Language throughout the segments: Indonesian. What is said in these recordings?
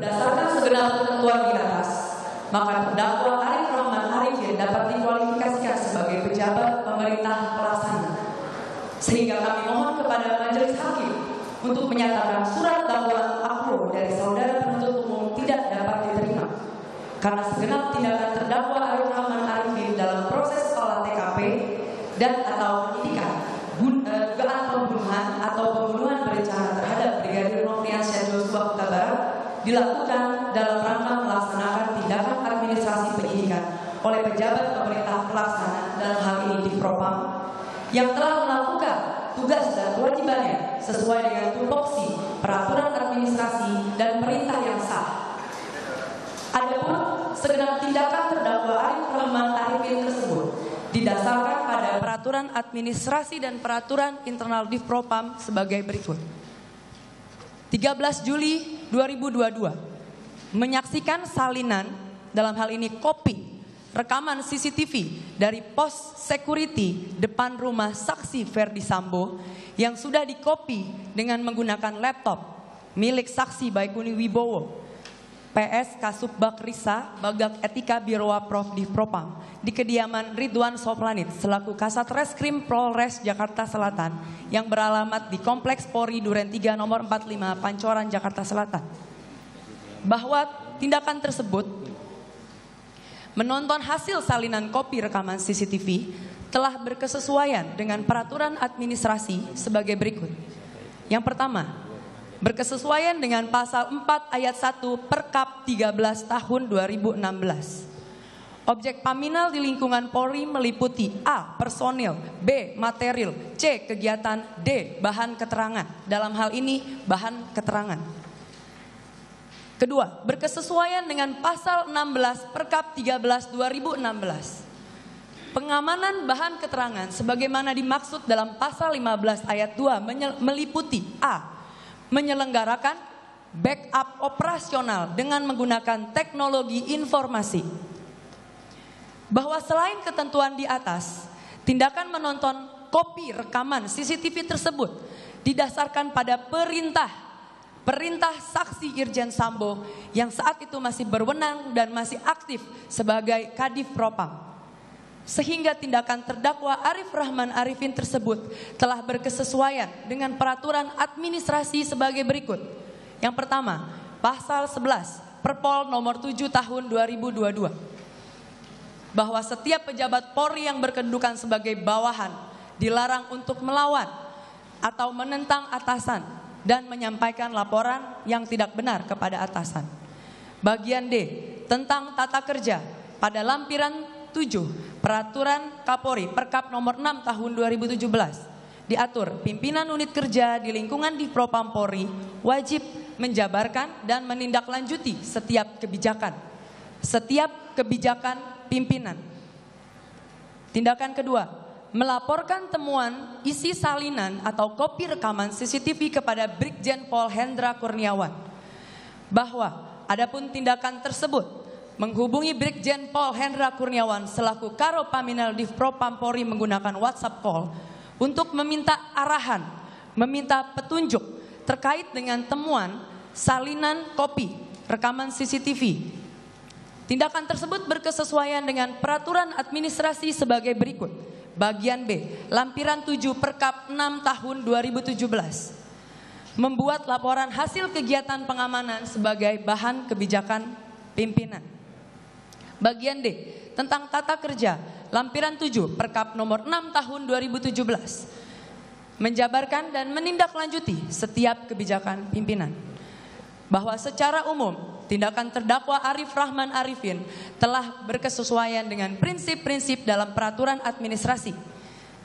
Berdasarkan segenap ketentuan di atas, maka terdakwa Arif Rachman Arifin dapat dikualifikasikan sebagai pejabat pemerintah pelaksana. Sehingga kami mohon kepada majelis hakim untuk menyatakan surat dakwaan akuo dari saudara penuntut umum tidak dapat diterima karena segenap tindakan terdakwa Arif Rachman Arifin dalam proses olah TKP dan atau penyidikan dugaan pembunuhan atau pembunuhan berencana terhadap Brigadir Nofrian Syahjosua Huta Barat dilakukan dalam rangka melaksanakan tindakan administrasi penyidikan oleh pejabat pemerintah pelaksana dalam hal ini Difpropam yang telah melakukan tugas dan kewajibannya sesuai dengan tupoksi, peraturan administrasi, dan perintah yang sah. Adapun segenap tindakan terdakwa Arif Rachman Arifin tersebut didasarkan pada peraturan administrasi dan peraturan internal Difpropam sebagai berikut. 13 Juli 2022 menyaksikan salinan dalam hal ini kopi rekaman CCTV dari pos security depan rumah saksi Ferdy Sambo yang sudah dikopi dengan menggunakan laptop milik saksi Baiquni Wibowo, PS Kasubbag Risa Bagak Etika Biroa Prof Difpropam di kediaman Ridwan Soflanit selaku Kasat Reskrim Polres Jakarta Selatan yang beralamat di Kompleks Polri Duren 3 nomor 45 Pancoran Jakarta Selatan, bahwa tindakan tersebut menonton hasil salinan kopi rekaman CCTV telah berkesesuaian dengan peraturan administrasi sebagai berikut. Yang pertama, berkesesuaian dengan pasal 4 ayat 1 Perkap 13 tahun 2016. Objek paminal di lingkungan Polri meliputi A. personil, B. material, C. kegiatan, D. bahan keterangan. Dalam hal ini bahan keterangan. Kedua, berkesesuaian dengan pasal 16 Perkap 13 2016. Pengamanan bahan keterangan sebagaimana dimaksud dalam pasal 15 ayat 2 meliputi A. menyelenggarakan backup operasional dengan menggunakan teknologi informasi. Bahwa selain ketentuan di atas, tindakan menonton kopi rekaman CCTV tersebut didasarkan pada perintah saksi Irjen Sambo yang saat itu masih berwenang dan masih aktif sebagai Kadiv Propam. Sehingga tindakan terdakwa Arif Rachman Arifin tersebut telah berkesesuaian dengan peraturan administrasi sebagai berikut. Yang pertama, pasal 11 Perpol nomor 7 tahun 2022. Bahwa setiap pejabat Polri yang berkedudukan sebagai bawahan dilarang untuk melawan atau menentang atasan dan menyampaikan laporan yang tidak benar kepada atasan. Bagian D tentang tata kerja pada lampiran 7 Peraturan Kapolri Perkap nomor 6 tahun 2017 diatur pimpinan unit kerja di lingkungan Difpropam Polri wajib menjabarkan dan menindaklanjuti setiap kebijakan pimpinan. Tindakan kedua, melaporkan temuan isi salinan atau kopi rekaman CCTV kepada Brigjen Pol Hendra Kurniawan. Bahwa adapun tindakan tersebut menghubungi Brigjen Pol Hendra Kurniawan selaku Karopaminal Difpropam Polri menggunakan WhatsApp call untuk meminta arahan, meminta petunjuk terkait dengan temuan salinan kopi rekaman CCTV. Tindakan tersebut berkesesuaian dengan peraturan administrasi sebagai berikut. Bagian B, lampiran 7 Perkap 6 tahun 2017. Membuat laporan hasil kegiatan pengamanan sebagai bahan kebijakan pimpinan. Bagian D, tentang tata kerja, lampiran 7 Perkap nomor 6 tahun 2017. Menjabarkan dan menindaklanjuti setiap kebijakan pimpinan. Bahwa secara umum, tindakan terdakwa Arif Rachman Arifin telah berkesesuaian dengan prinsip-prinsip dalam peraturan administrasi.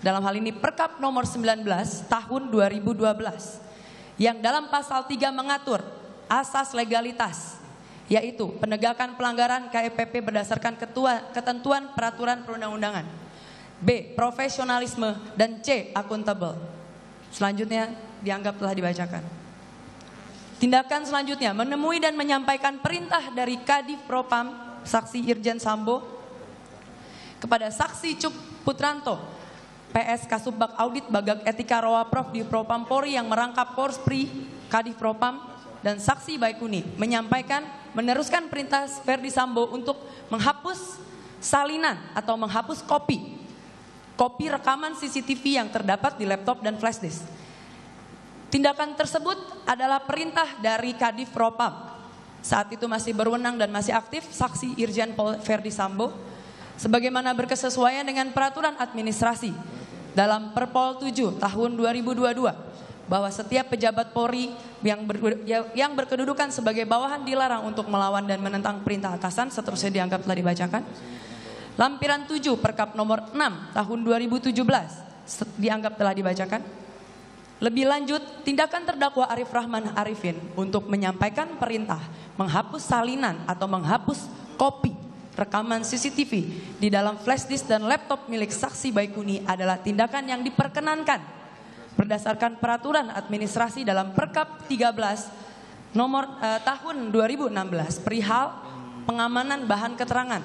Dalam hal ini Perkap nomor 19 tahun 2012 yang dalam pasal 3 mengatur asas legalitas yaitu penegakan pelanggaran KEPP berdasarkan ketentuan peraturan perundang-undangan. B. profesionalisme dan C. akuntabel. Selanjutnya dianggap telah dibacakan. Tindakan selanjutnya, menemui dan menyampaikan perintah dari Kadiv Propam, saksi Irjen Sambo, kepada saksi Cuk Putranto, PS Kasubbag Audit Bagak Etika Roa Prof Difpropam Polri yang merangkap Korspri Kadiv Propam dan saksi Baiquni menyampaikan meneruskan perintah Ferdy Sambo untuk menghapus salinan atau menghapus kopi rekaman CCTV yang terdapat di laptop dan flash disk. Tindakan tersebut adalah perintah dari Kadiv Propam. Saat itu masih berwenang dan masih aktif saksi Irjen Pol Ferdy Sambo sebagaimana berkesesuaian dengan peraturan administrasi dalam Perpol 7 tahun 2022. Bahwa setiap pejabat Polri yang berkedudukan sebagai bawahan dilarang untuk melawan dan menentang perintah atasan, seterusnya dianggap telah dibacakan. Lampiran 7 Perkap nomor 6 tahun 2017 dianggap telah dibacakan. Lebih lanjut, tindakan terdakwa Arif Rachman Arifin untuk menyampaikan perintah menghapus salinan atau menghapus kopi rekaman CCTV di dalam flash disk dan laptop milik saksi Baiquni adalah tindakan yang diperkenankan berdasarkan peraturan administrasi dalam Perkap 13 nomor tahun 2016 perihal pengamanan bahan keterangan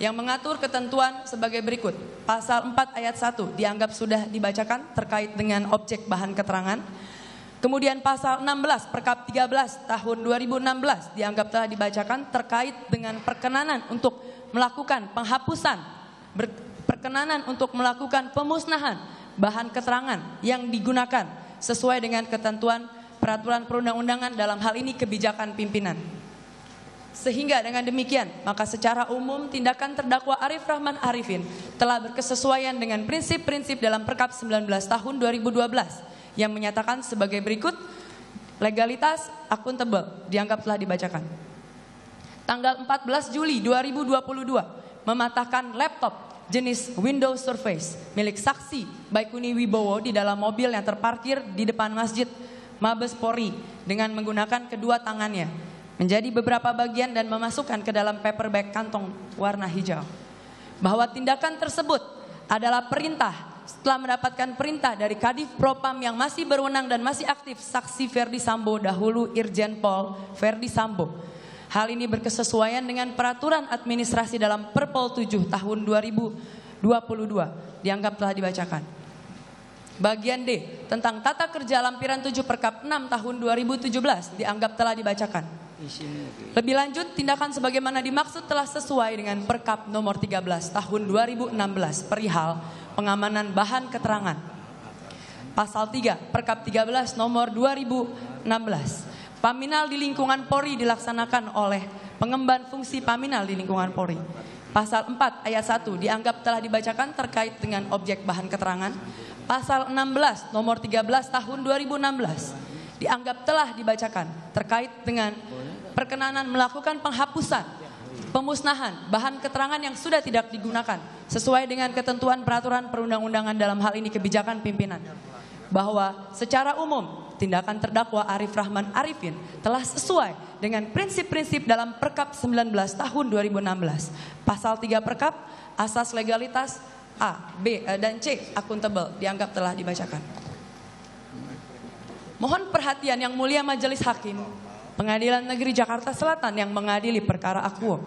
yang mengatur ketentuan sebagai berikut. Pasal 4 ayat 1 dianggap sudah dibacakan terkait dengan objek bahan keterangan. Kemudian pasal 16 Perkap 13 tahun 2016 dianggap telah dibacakan terkait dengan perkenanan untuk melakukan penghapusan, perkenanan untuk melakukan pemusnahan bahan keterangan yang digunakan sesuai dengan ketentuan peraturan perundang-undangan dalam hal ini kebijakan pimpinan. Sehingga dengan demikian, maka secara umum tindakan terdakwa Arif Rachman Arifin telah berkesesuaian dengan prinsip-prinsip dalam Perkap 19 tahun 2012 yang menyatakan sebagai berikut: legalitas, akuntabel, dianggap telah dibacakan. Tanggal 14 Juli 2022 mematahkan laptop jenis Windows Surface milik saksi Baiquni Wibowo di dalam mobil yang terparkir di depan masjid Mabes Polri dengan menggunakan kedua tangannya menjadi beberapa bagian dan memasukkan ke dalam paper bag kantong warna hijau. Bahwa tindakan tersebut adalah perintah setelah mendapatkan perintah dari Kadiv Propam yang masih berwenang dan masih aktif saksi Ferdy Sambo, dahulu Irjen Pol Ferdy Sambo. Hal ini berkesesuaian dengan peraturan administrasi dalam Perpol 7 tahun 2022 dianggap telah dibacakan. Bagian D tentang tata kerja lampiran 7 Perkap 6 tahun 2017 dianggap telah dibacakan. Lebih lanjut, tindakan sebagaimana dimaksud telah sesuai dengan Perkap nomor 13 tahun 2016 perihal pengamanan bahan keterangan. Pasal 3 Perkap 13 nomor 2016. Paminal di lingkungan Polri dilaksanakan oleh pengemban fungsi paminal di lingkungan Polri. Pasal 4 ayat 1 dianggap telah dibacakan terkait dengan objek bahan keterangan. Pasal 16 nomor 13 tahun 2016 dianggap telah dibacakan terkait dengan perkenanan melakukan penghapusan, pemusnahan bahan keterangan yang sudah tidak digunakan sesuai dengan ketentuan peraturan perundang-undangan dalam hal ini kebijakan pimpinan. Bahwa secara umum tindakan terdakwa Arif Rachman Arifin telah sesuai dengan prinsip-prinsip dalam Perkap 19 tahun 2016. Pasal 3 Perkap, asas legalitas A, B, dan C, akuntabel, dianggap telah dibacakan. Mohon perhatian yang mulia Majelis Hakim Pengadilan Negeri Jakarta Selatan yang mengadili perkara akuo,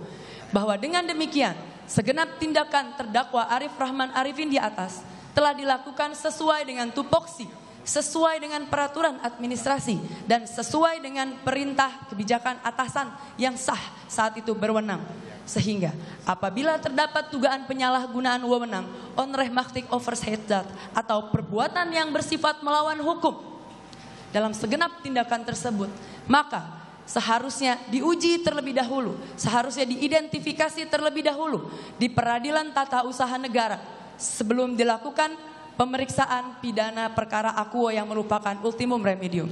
bahwa dengan demikian segenap tindakan terdakwa Arif Rachman Arifin di atas telah dilakukan sesuai dengan tupoksi, sesuai dengan peraturan administrasi dan sesuai dengan perintah kebijakan atasan yang sah saat itu berwenang. Sehingga apabila terdapat dugaan penyalahgunaan wewenang onrehmachtig overtredat atau perbuatan yang bersifat melawan hukum dalam segenap tindakan tersebut, maka seharusnya diuji terlebih dahulu, seharusnya diidentifikasi terlebih dahulu di peradilan tata usaha negara sebelum dilakukan pemeriksaan pidana perkara akuo yang merupakan ultimum remedium.